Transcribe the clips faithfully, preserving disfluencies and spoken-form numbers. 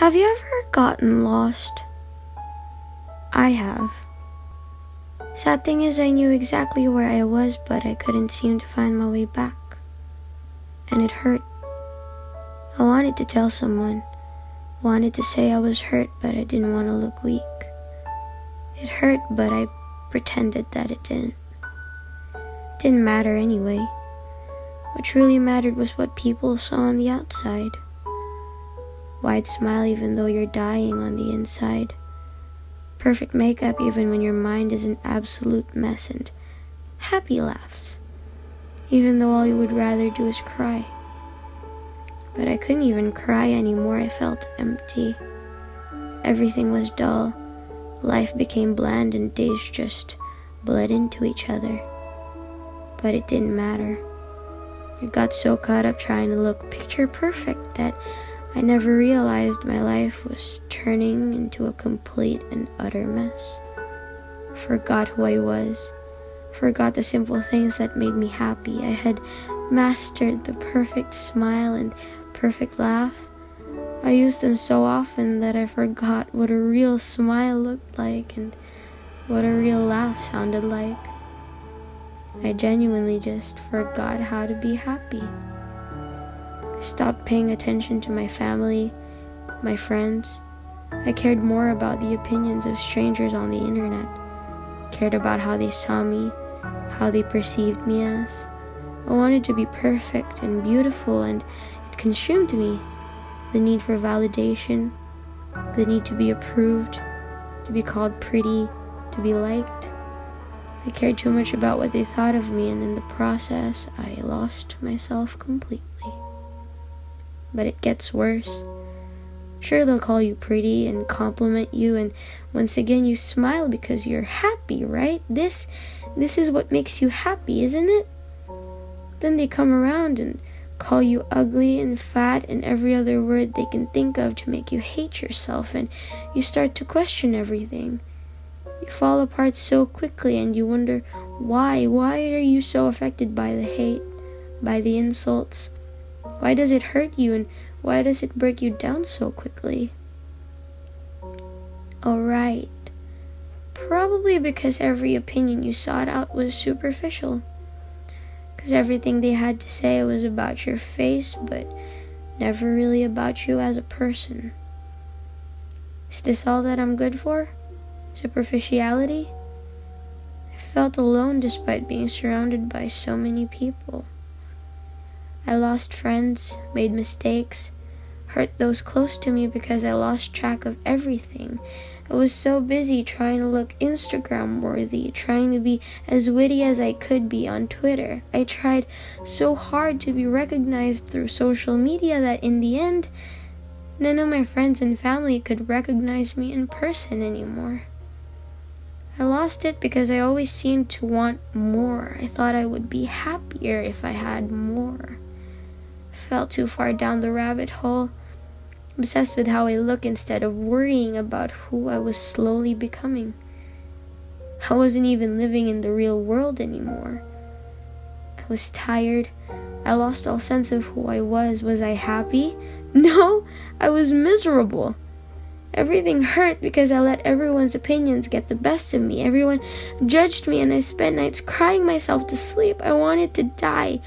Have you ever gotten lost? I have. Sad thing is, I knew exactly where I was, but I couldn't seem to find my way back. And it hurt. I wanted to tell someone. Wanted to say I was hurt, but I didn't want to look weak. It hurt, but I pretended that it didn't. Didn't matter anyway. What truly mattered was what people saw on the outside. Wide smile even though you're dying on the inside. Perfect makeup even when your mind is an absolute mess, and happy laughs, even though all you would rather do is cry. But I couldn't even cry anymore, I felt empty. Everything was dull. Life became bland and days just bled into each other. But it didn't matter. I got so caught up trying to look picture perfect that I never realized my life was turning into a complete and utter mess. Forgot who I was. Forgot the simple things that made me happy. I had mastered the perfect smile and perfect laugh. I used them so often that I forgot what a real smile looked like and what a real laugh sounded like. I genuinely just forgot how to be happy. I stopped paying attention to my family, my friends. I cared more about the opinions of strangers on the internet. Cared about how they saw me, how they perceived me as. I wanted to be perfect and beautiful, and it consumed me. The need for validation, the need to be approved, to be called pretty, to be liked. I cared too much about what they thought of me, and in the process, I lost myself completely. But it gets worse. Sure, they'll call you pretty and compliment you, and once again you smile because you're happy, right? This, this is what makes you happy, isn't it? Then they come around and call you ugly and fat and every other word they can think of to make you hate yourself, and you start to question everything. You fall apart so quickly and you wonder why, why are you so affected by the hate, by the insults? Why does it hurt you, and why does it break you down so quickly? Alright, probably because every opinion you sought out was superficial. Because everything they had to say was about your face, but never really about you as a person. Is this all that I'm good for? Superficiality? I felt alone despite being surrounded by so many people. I lost friends, made mistakes, hurt those close to me because I lost track of everything. I was so busy trying to look Instagram worthy, trying to be as witty as I could be on Twitter. I tried so hard to be recognized through social media that in the end, none of my friends and family could recognize me in person anymore. I lost it because I always seemed to want more. I thought I would be happier if I had more. Fell too far down the rabbit hole, obsessed with how I look instead of worrying about who I was slowly becoming. I wasn't even living in the real world anymore. I was tired. I lost all sense of who I was. Was I happy? No, I was miserable. Everything hurt because I let everyone's opinions get the best of me. Everyone judged me, and I spent nights crying myself to sleep. I wanted to die.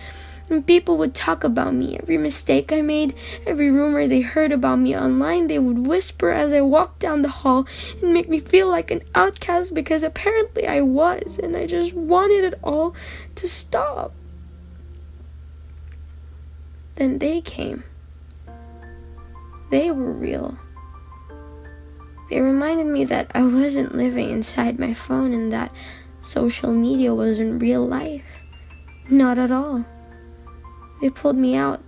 And people would talk about me. Every mistake I made, every rumor they heard about me online, they would whisper as I walked down the hall and make me feel like an outcast because apparently I was, and I just wanted it all to stop. Then they came. They were real. They reminded me that I wasn't living inside my phone and that social media wasn't real life. Not at all. They pulled me out,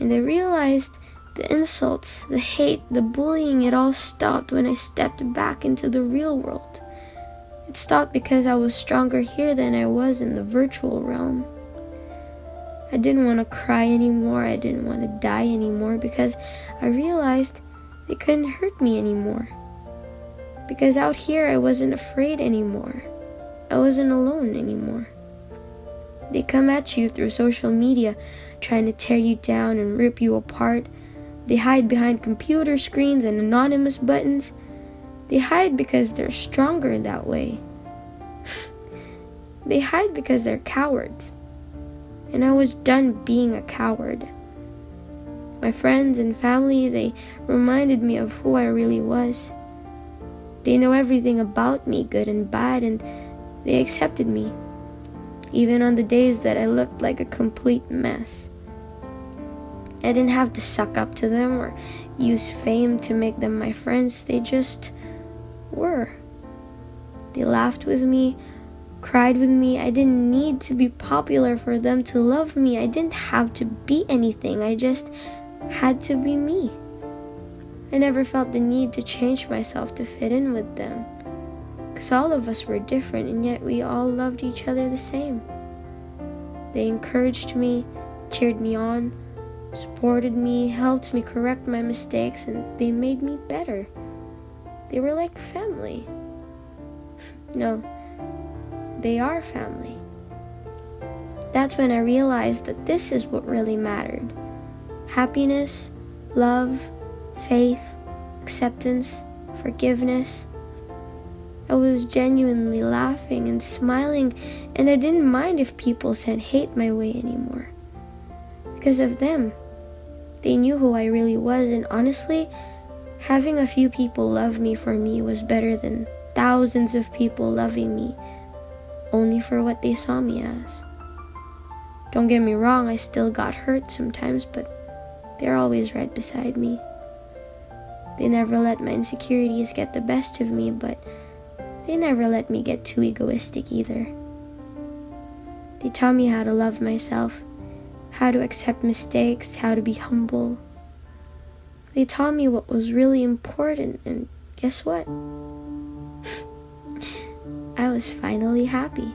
and I realized the insults, the hate, the bullying, it all stopped when I stepped back into the real world. It stopped because I was stronger here than I was in the virtual realm. I didn't want to cry anymore, I didn't want to die anymore, because I realized they couldn't hurt me anymore. Because out here I wasn't afraid anymore, I wasn't alone anymore. They come at you through social media, trying to tear you down and rip you apart, They hide behind computer screens and anonymous buttons. They hide because they're stronger that way. They hide because they're cowards. And I was done being a coward. My friends and family, they reminded me of who I really was. They know everything about me, good and bad, and they accepted me, even on the days that I looked like a complete mess. I didn't have to suck up to them or use fame to make them my friends. They just were. They laughed with me, cried with me. I didn't need to be popular for them to love me. I didn't have to be anything. I just had to be me. I never felt the need to change myself to fit in with them, because all of us were different, and yet we all loved each other the same. They encouraged me, cheered me on, supported me, helped me correct my mistakes, and they made me better. They were like family. No, they are family. That's when I realized that this is what really mattered. Happiness, love, faith, acceptance, forgiveness. I was genuinely laughing and smiling, and I didn't mind if people said hate my way anymore. Because of them, they knew who I really was, and honestly, having a few people love me for me was better than thousands of people loving me only for what they saw me as. Don't get me wrong, I still got hurt sometimes, but they're always right beside me. They never let my insecurities get the best of me, but they never let me get too egoistic either. They taught me how to love myself, how to accept mistakes, how to be humble. They taught me what was really important, and guess what? I was finally happy.